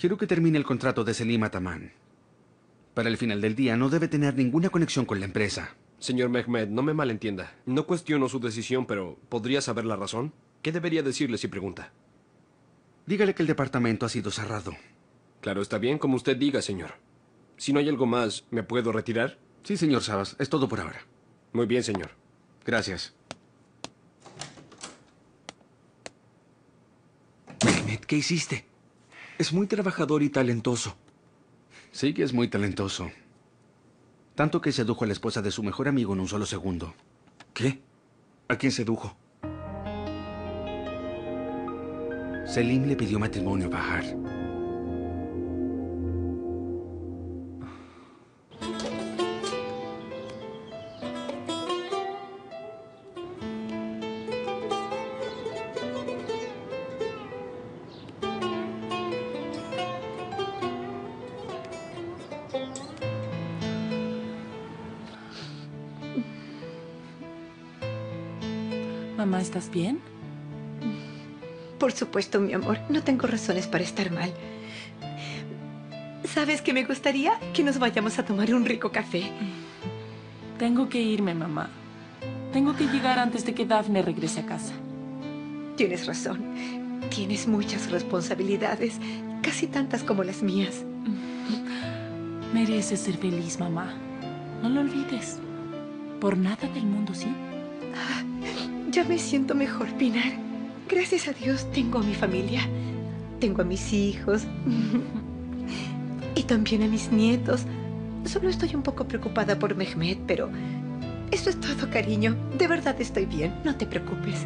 Quiero que termine el contrato de Selim Ataman. Para el final del día no debe tener ninguna conexión con la empresa. Señor Mehmet, no me malentienda. No cuestiono su decisión, pero ¿podría saber la razón? ¿Qué debería decirle si pregunta? Dígale que el departamento ha sido cerrado. Claro, está bien, como usted diga, señor. Si no hay algo más, ¿me puedo retirar? Sí, señor Sabas. Es todo por ahora. Muy bien, señor. Gracias. Mehmet, ¿qué hiciste? Es muy trabajador y talentoso. Sí que es muy talentoso. Tanto que sedujo a la esposa de su mejor amigo en un solo segundo. ¿Qué? ¿A quién sedujo? Selim le pidió matrimonio a Bahar. Mamá, ¿estás bien? Por supuesto, mi amor. No tengo razones para estar mal. ¿Sabes qué me gustaría? Que nos vayamos a tomar un rico café. Tengo que irme, mamá. Tengo que llegar antes de que Dafne regrese a casa. Tienes razón. Tienes muchas responsabilidades. Casi tantas como las mías. Mereces ser feliz, mamá. No lo olvides. Por nada del mundo, ¿sí? Ya me siento mejor, Pinar. Gracias a Dios tengo a mi familia. Tengo a mis hijos. Y también a mis nietos. Solo estoy un poco preocupada por Mehmet, pero... Eso es todo, cariño. De verdad estoy bien. No te preocupes.